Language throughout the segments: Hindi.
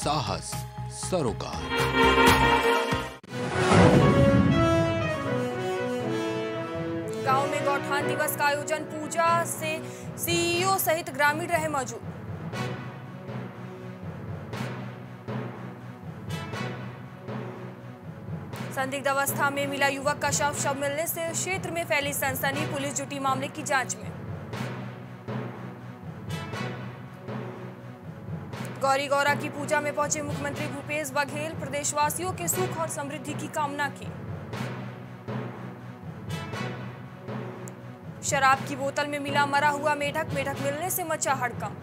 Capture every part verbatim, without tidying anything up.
साहस सरोकार। गांव में गौठान दिवस का आयोजन, पूजा से सीईओ सहित ग्रामीण रहे मौजूद। संदिग्ध अवस्था में मिला युवक का शव, शव मिलने से क्षेत्र में फैली सनसनी, पुलिस जुटी मामले की जांच में। गौरी गौरा की पूजा में पहुंचे मुख्यमंत्री भूपेश बघेल, प्रदेशवासियों के सुख और समृद्धि की कामना की। शराब की बोतल में मिला मरा हुआ मेढक, मेढक मिलने से मचा हड़कंप।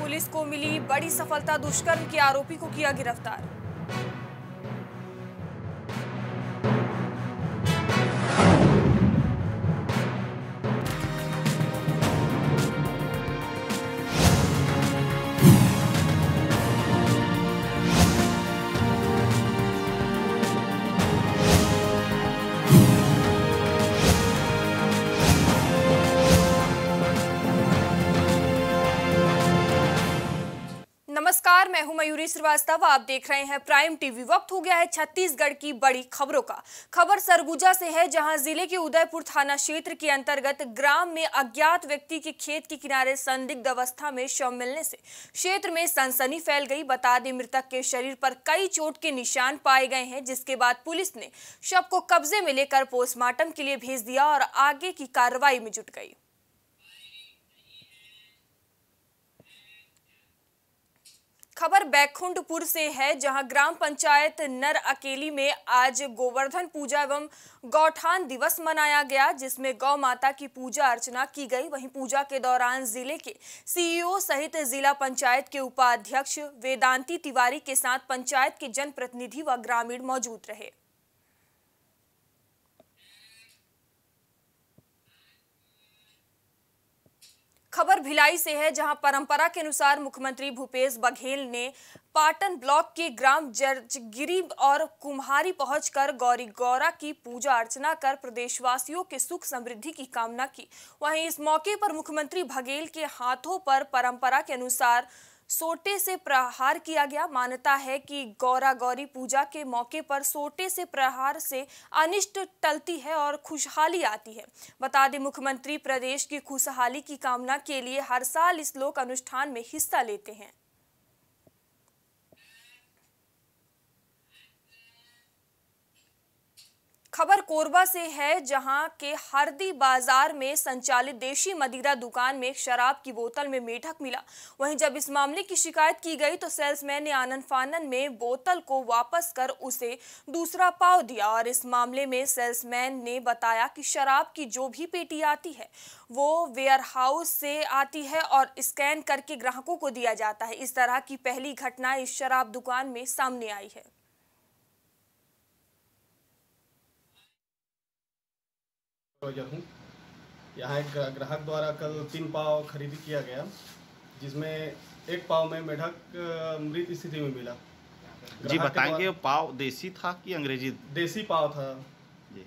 पुलिस को मिली बड़ी सफलता, दुष्कर्म के आरोपी को किया गिरफ्तार। मैं हूं मयूरी श्रीवास्तव, आप देख रहे हैं प्राइम टीवी। वक्त हो गया है छत्तीसगढ़ की बड़ी खबरों का। खबर सरगुजा से है, जहां जिले के उदयपुर थाना क्षेत्र के अंतर्गत ग्राम में अज्ञात व्यक्ति के खेत के किनारे संदिग्ध अवस्था में शव मिलने से क्षेत्र में सनसनी फैल गई। बता दें, मृतक के शरीर पर कई चोट के निशान पाए गए हैं, जिसके बाद पुलिस ने शव को कब्जे में लेकर पोस्टमार्टम के लिए भेज दिया और आगे की कार्रवाई में जुट गई। खबर बैकुंठपुर से है, जहां ग्राम पंचायत नर अकेली में आज गोवर्धन पूजा एवं गौठान दिवस मनाया गया, जिसमें गौ माता की पूजा अर्चना की गई। वहीं पूजा के दौरान जिले के सीईओ सहित जिला पंचायत के उपाध्यक्ष वेदांती तिवारी के साथ पंचायत के जनप्रतिनिधि व ग्रामीण मौजूद रहे। खबर भिलाई से है, जहां परंपरा के अनुसार मुख्यमंत्री भूपेश बघेल ने पाटन ब्लॉक के ग्राम जर्जगिरी और कुम्हारी पहुंचकर गौरी गौरा की पूजा अर्चना कर प्रदेशवासियों के सुख समृद्धि की कामना की। वहीं इस मौके पर मुख्यमंत्री बघेल के हाथों पर परंपरा के अनुसार सोटे से प्रहार किया गया। मान्यता है कि गौरा गौरी पूजा के मौके पर सोटे से प्रहार से अनिष्ट टलती है और खुशहाली आती है। बता दें, मुख्यमंत्री प्रदेश की खुशहाली की कामना के लिए हर साल इस लोक अनुष्ठान में हिस्सा लेते हैं। खबर कोरबा से है, जहां के हरदी बाजार में संचालित देशी मदिरा दुकान में शराब की बोतल में मेढक मिला। वहीं जब इस मामले की शिकायत की गई तो सेल्समैन ने आनन फानन में बोतल को वापस कर उसे दूसरा पाव दिया। और इस मामले में सेल्समैन ने बताया कि शराब की जो भी पेटी आती है वो वेयरहाउस से आती है और स्कैन करके ग्राहकों को दिया जाता है। इस तरह की पहली घटना इस शराब दुकान में सामने आई है। हूँ यहाँ एक ग्राहक द्वारा कल तीन पाव खरीद किया गया, जिसमें एक पाव में मेढक मृत स्थिति में मिला। जी बताएंगे पाव देसी था कि अंग्रेजी? देसी पाव था जी।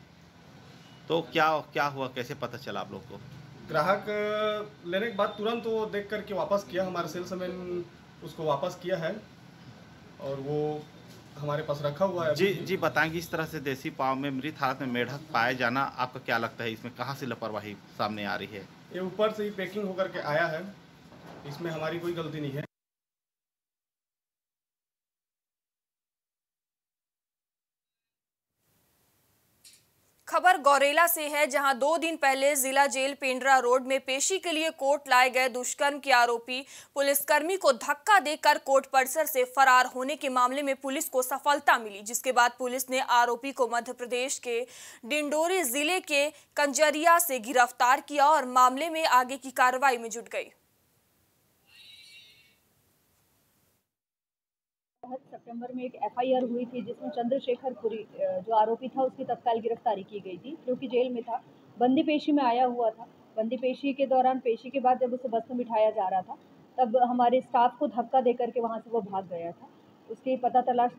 तो क्या क्या हुआ, कैसे पता चला आप लोग को? ग्राहक लेने के बाद तुरंत वो देख करके वापस किया, हमारे सेल्समैन उसको वापस किया है और वो हमारे पास रखा हुआ है। जी जी बताएंगे, इस तरह से देसी पाव में मृत हालत में मेढक पाया जाना, आपका क्या लगता है इसमें कहाँ से लापरवाही सामने आ रही है? ये ऊपर से ही पैकिंग होकर के आया है, इसमें हमारी कोई गलती नहीं है। खबर गौरेला से है, जहां दो दिन पहले जिला जेल पेंड्रा रोड में पेशी के लिए कोर्ट लाए गए दुष्कर्म के आरोपी पुलिसकर्मी को धक्का देकर कोर्ट परिसर से फरार होने के मामले में पुलिस को सफलता मिली, जिसके बाद पुलिस ने आरोपी को मध्य प्रदेश के डिंडोरी जिले के कंजरिया से गिरफ्तार किया और मामले में आगे की कार्रवाई में जुट गई। सितंबर में एक एफआईआर हुई थी, जिसमें चंद्रशेखर पुरी जो आरोपी था उसकी तत्काल गिरफ्तारी की गई थी, क्योंकि जेल में था, बंदी पेशी में आया हुआ था। बंदी पेशी के दौरान, पेशी के बाद जब उसे बस में बिठाया जा रहा था, तब हमारे स्टाफ को धक्का दे करके वहाँ से वो भाग गया था। उसकी पता तलाश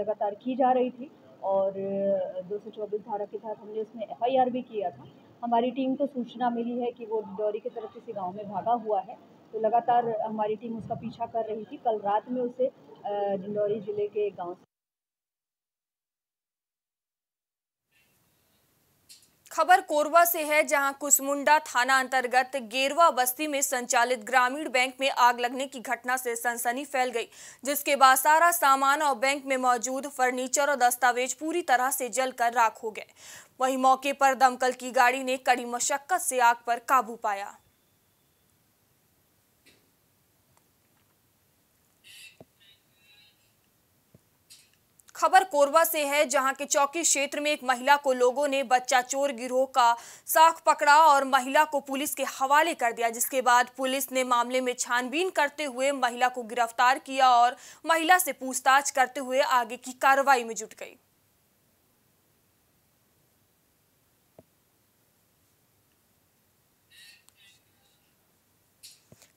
लगातार की जा रही थी और दो सौ चौबीस धारा के तहत हमने उसमें एफआईआर भी किया था। हमारी टीम को सूचना मिली है कि वो डोरी की तरफ किसी गांव में भागा हुआ है, तो लगातार हमारी टीम उसका पीछा कर रही थी। कल रात में उसे डिंडोरी जिले के एक गाँव से। खबर कोरबा से है, जहां कुसमुंडा थाना अंतर्गत गेरवा बस्ती में संचालित ग्रामीण बैंक में आग लगने की घटना से सनसनी फैल गई, जिसके बाद सारा सामान और बैंक में मौजूद फर्नीचर और दस्तावेज पूरी तरह से जलकर राख हो गए। वहीं मौके पर दमकल की गाड़ी ने कड़ी मशक्कत से आग पर काबू पाया। खबर कोरबा से है, जहां के चौकी क्षेत्र में एक महिला को लोगों ने बच्चा चोर गिरोह का साख पकड़ा और महिला को पुलिस के हवाले कर दिया, जिसके बाद पुलिस ने मामले में छानबीन करते हुए महिला को गिरफ्तार किया और महिला से पूछताछ करते हुए आगे की कार्रवाई में जुट गई।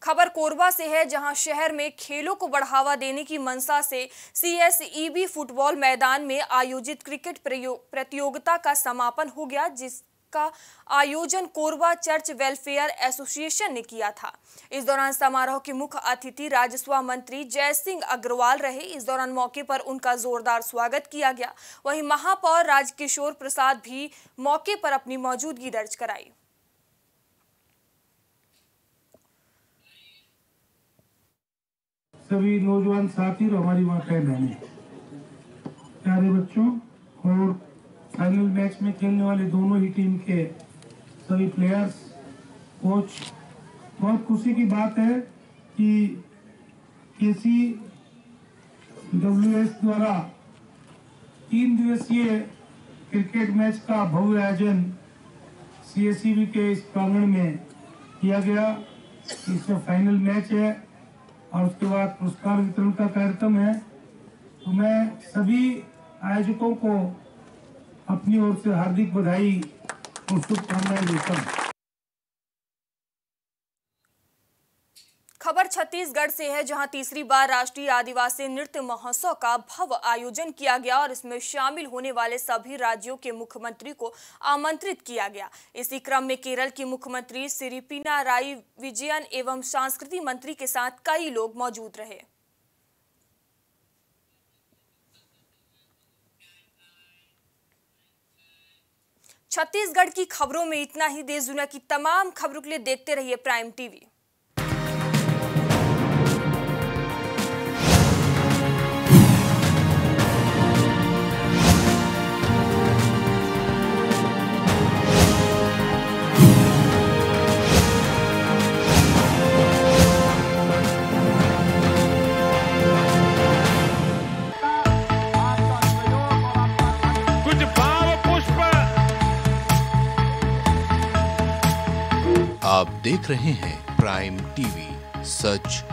खबर कोरबा से है, जहां शहर में खेलों को बढ़ावा देने की मंशा से सीएसईबी फुटबॉल मैदान में आयोजित क्रिकेट प्रतियोगिता का समापन हो गया, जिसका आयोजन कोरबा चर्च वेलफेयर एसोसिएशन ने किया था। इस दौरान समारोह के मुख्य अतिथि राजस्व मंत्री जय सिंह अग्रवाल रहे। इस दौरान मौके पर उनका जोरदार स्वागत किया गया। वहीं महापौर राजकिशोर प्रसाद भी मौके पर अपनी मौजूदगी दर्ज कराई। सभी नौजवान साथी और हमारी मां बहन है प्यारे बच्चों, और फाइनल मैच में खेलने वाले दोनों ही टीम के सभी प्लेयर्स, कोच, बहुत खुशी की बात है कि केसी डब्ल्यू एस द्वारा तीन दिवसीय क्रिकेट मैच का भव्य आयोजन सीएसईबी के इस प्रांगण में किया गया। इसका फाइनल मैच है और उसके बाद पुरस्कार वितरण का कार्यक्रम है। तो मैं सभी आयोजकों को अपनी ओर से हार्दिक बधाई और शुभकामनाएं देता हूँ। खबर छत्तीसगढ़ से है, जहां तीसरी बार राष्ट्रीय आदिवासी नृत्य महोत्सव का भव्य आयोजन किया गया और इसमें शामिल होने वाले सभी राज्यों के मुख्यमंत्री को आमंत्रित किया गया। इसी क्रम में केरल की मुख्यमंत्री श्री पिनाराई विजयन एवं सांस्कृतिक मंत्री के साथ कई लोग मौजूद रहे। छत्तीसगढ़ की खबरों में इतना ही। देश दुनिया की तमाम खबरों के लिए देखते रहिए प्राइम टीवी। आप देख रहे हैं प्राइम टीवी, सच